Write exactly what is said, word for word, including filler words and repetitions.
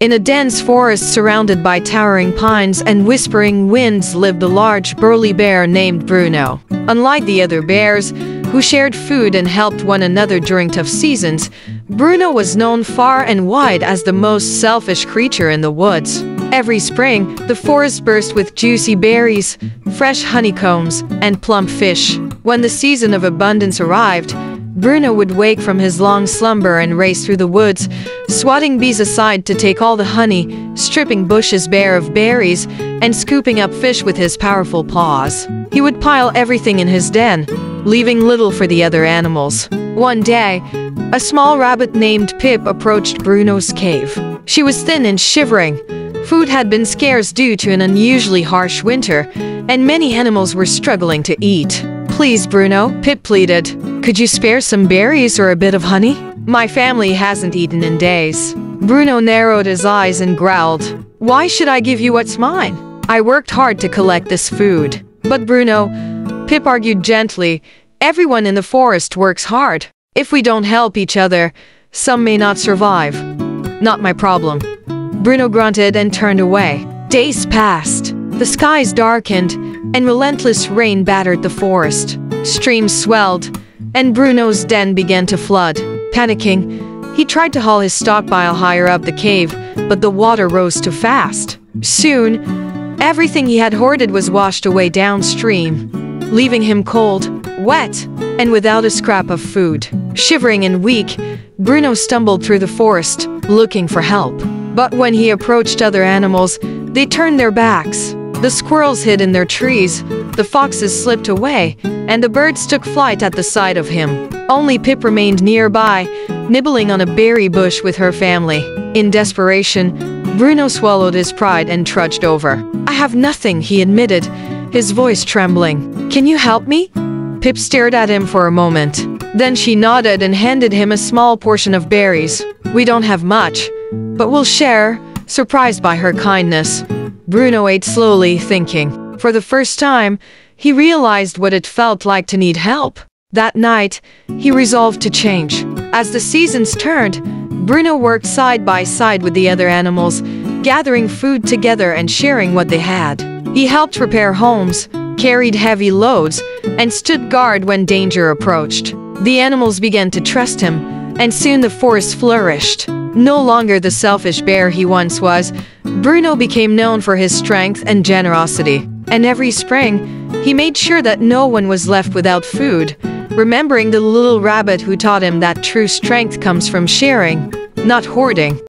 In a dense forest surrounded by towering pines and whispering winds lived a large, burly bear named Bruno. Unlike the other bears, who shared food and helped one another during tough seasons, Bruno was known far and wide as the most selfish creature in the woods. Every spring, the forest burst with juicy berries, fresh honeycombs, and plump fish. When the season of abundance arrived, Bruno would wake from his long slumber and race through the woods, swatting bees aside to take all the honey, stripping bushes bare of berries, and scooping up fish with his powerful paws. He would pile everything in his den, leaving little for the other animals. One day, a small rabbit named Pip approached Bruno's cave. She was thin and shivering. Food had been scarce due to an unusually harsh winter, and many animals were struggling to eat. "Please, Bruno," Pip pleaded. "Could you spare some berries or a bit of honey? My family hasn't eaten in days." Bruno narrowed his eyes and growled, "Why should I give you what's mine? I worked hard to collect this food." "But Bruno," Pip argued gently, "everyone in the forest works hard. If we don't help each other, some may not survive." "Not my problem," Bruno grunted and turned away. Days passed. The skies darkened, and relentless rain battered the forest. Streams swelled, and Bruno's den began to flood. Panicking, he tried to haul his stockpile higher up the cave, but the water rose too fast. Soon, everything he had hoarded was washed away downstream, leaving him cold, wet, and without a scrap of food. Shivering and weak, Bruno stumbled through the forest, looking for help. But when he approached other animals, they turned their backs. The squirrels hid in their trees, the foxes slipped away, and the birds took flight at the sight of him. Only Pip remained nearby, nibbling on a berry bush with her family. In desperation, Bruno swallowed his pride and trudged over. "I have nothing," he admitted, his voice trembling. "Can you help me?" Pip stared at him for a moment. Then she nodded and handed him a small portion of berries. "We don't have much, but we'll share." Surprised by her kindness, Bruno ate slowly, thinking. For the first time, he realized what it felt like to need help. That night, he resolved to change. As the seasons turned, Bruno worked side by side with the other animals, gathering food together and sharing what they had. He helped repair homes, carried heavy loads, and stood guard when danger approached. The animals began to trust him, and soon the forest flourished. No longer the selfish bear he once was, Bruno became known for his strength and generosity. And every spring, he made sure that no one was left without food, remembering the little rabbit who taught him that true strength comes from sharing, not hoarding.